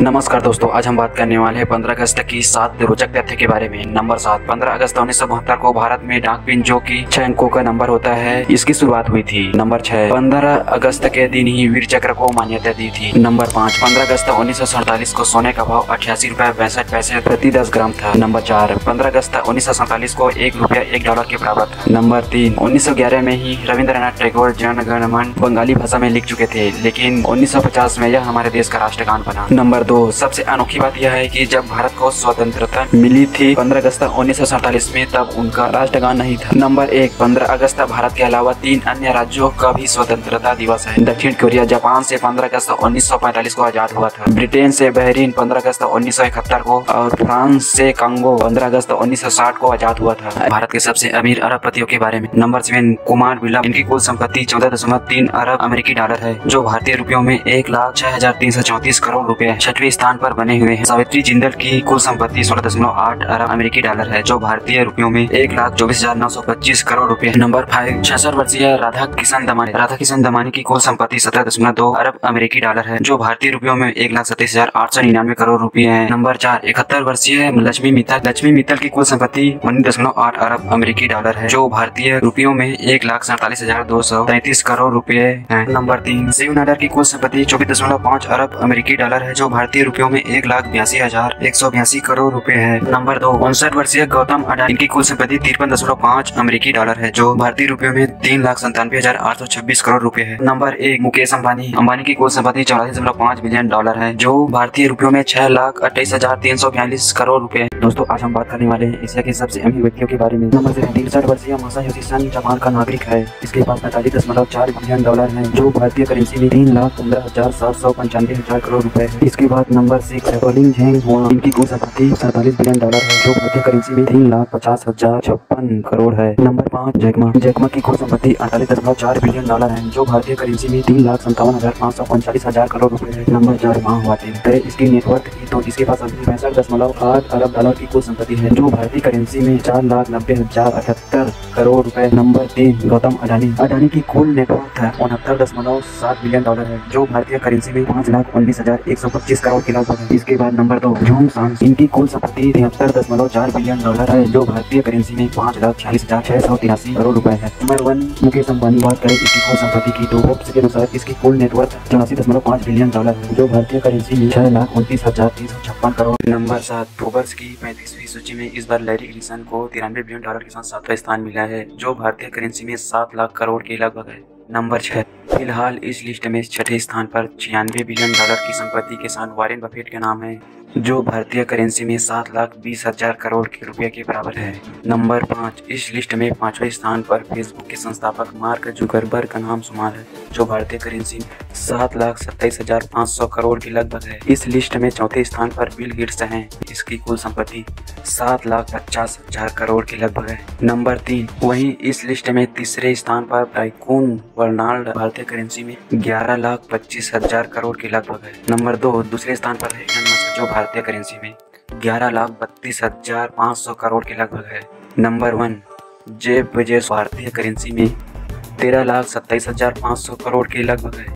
नमस्कार दोस्तों, आज हम बात करने वाले हैं 15 अगस्त की 7 रोचक तथ्य के बारे में। नंबर 7, 15 अगस्त 1972 को भारत में डाकपिन, जो की 6 अंकों का नंबर होता है, इसकी शुरुआत हुई थी। नंबर 6, 15 अगस्त के दिन ही वीर चक्र को मान्यता दी थी। नंबर 5, 15 अगस्त 1947 को सोने का भाव 88 रूपए 62 पैसे प्रति 10 ग्राम था। नंबर 4, 15 अगस्त 1947 को $1 $1 के बराबर था। नंबर 3, 1911 में ही रविंद्रनाथ टेगोर जनगणमन बंगाली भाषा में लिख चुके थे, लेकिन 1950 में यह हमारे देश का राष्ट्रगान बना। नंबर 2, सबसे अनोखी बात यह है कि जब भारत को स्वतंत्रता मिली थी 15 अगस्त 1947 में, तब उनका राष्ट्रगान नहीं था। नंबर 1, 15 अगस्त भारत के अलावा 3 अन्य राज्यों का भी स्वतंत्रता दिवस है। दक्षिण कोरिया जापान से 15 अगस्त 1945 को आजाद हुआ था। ब्रिटेन से बहरीन 15 अगस्त 1971 को और फ्रांस से कांगो 15 अगस्त 1960 को आजाद हुआ था। भारत के सबसे अमीर अरबपतियों के बारे में। नंबर 7, कुमार बिड़ला, इनकी कुल संपत्ति 14.3 अरब अमेरिकी डॉलर है, जो भारतीय रुपयों में 1,06,334 करोड़ रुपए 6वें स्थान पर बने हुए हैं। सावित्री जिंदल की कुल संपत्ति 16.8 अरब अमेरिकी डॉलर है, जो भारतीय रुपयों में 1,24,925 करोड़ रुपए। नंबर 5, 66 वर्षीय राधाकिशन दमानी। राधाकिशन दमानी की कुल संपत्ति 17.2 अरब अमेरिकी डॉलर है, जो भारतीय रुपयों में 1,27,899 करोड़ रुपए है। नंबर 4, 71 वर्षीय लक्ष्मी मित्तल। लक्ष्मी मित्तल की कुल संपत्ति 19.8 अरब अमेरिकी डॉलर है, जो भारतीय रुपयों में 1,47,233 करोड़ रुपए है। नंबर 3, शिव नादर की कुल संपत्ति 24.5 अरब अमेरिकी डॉलर है, जो भारतीय रुपयों में 1,82,182 करोड़ रुपए है। नंबर 2, 59 वर्षीय गौतम अडानी, इनकी कुल संपत्ति 53.5 अमेरिकी डॉलर है, जो भारतीय रुपयों में 3,97,826 करोड़ रुपए है। नंबर 1, मुकेश अंबानी। अंबानी की कुल संपत्ति 84.5 मिलियन डॉलर है, जो भारतीय रुपयों में 6,28,342 करोड़ रुपए है। दोस्तों, आज हम बात करने वाले हैं एशिया के सबसे अमीर व्यक्तियों के बारे में। नंबर 63 वर्षीय मासायोशी सन जापान का नागरिक है। इसके पास 45.4 मिलियन डॉलर है, जो भारतीय करेंसी में 3,15,795,000 करोड़ रुपए है। इसके बाद नंबर 6 है बोलिंग झेंग हुआ। इनकी कुल संपत्ति 47 बिलियन डॉलर है, जो भारतीय करेंसी में 3,50,056 करोड़ है। Number 5, Jack Ma. जैकमा की कुल संपत्ति 48.4 बिलियन डॉलर है, जो भारतीय करेंसी में 3,57,545,000 करोड़ रुपए है। नंबर 4, माँ हुआ। इसकी नेटवर्थ की तो इसके पास 65.8 अरब डॉलर की कुल संपत्ति है, जो भारतीय करेंसी में 4,90,078 करोड़ रुपए। नंबर 3, गौतम अडानी। अडानी की कुल नेटवर्थ 69.7 मिलियन डॉलर है, जो भारतीय करेंसी में 5,19,125 करोड़ के लगभग है। इसके बाद नंबर 2, झोंग सांग। इनकी कुल संपत्ति 73.4 मिलियन डॉलर है, जो भारतीय करेंसी में 5,46,683 करोड़ रुपए है। नंबर 1, मुकेश अंबानी। बात करें इसकी कुल संपत्ति की तो फोर्ब्स के अनुसार इसकी कुल नेटवर्थ 84.5 बिलियन डॉलर है, जो भारतीय करेंसी में 6,29,356 करोड़। नंबर 7, फोर्ब्स की 35वीं सूची में इस बार लैरी ग्रिसन को 93 बिलियन डॉलर के साथ 7वां स्थान मिला है, जो भारतीय करेंसी में 7 लाख करोड़ के लगभग है। नंबर 6, फिलहाल इस लिस्ट में 6ठे स्थान पर 96 बिलियन डॉलर की संपत्ति के साथ वारेन बफेट का नाम है, जो भारतीय करेंसी में 7,20,000 करोड़ के रुपए के बराबर है। नंबर 5, इस लिस्ट में 5वें स्थान पर फेसबुक के संस्थापक मार्क जुकरबर्ग का नाम शुमार है, जो भारतीय करेंसी 7,27,500 करोड़ के लगभग है। इस लिस्ट में 4ठे स्थान पर बिल गेट्स हैं। इसकी कुल संपत्ति 7,50,000 करोड़ के लगभग है। नंबर 3, वहीं इस लिस्ट में 3रे स्थान पर टाइकून बर्नाल्ड भारतीय करेंसी में 11,25,000 करोड़ के लगभग है। नंबर 2, दूसरे स्थान पर है, जो भारतीय करेंसी में 11,32,500 करोड़ के लगभग है। Number 1, Jeff Bezos. भारतीय करेंसी में 13,27,500 करोड़ के लगभग है।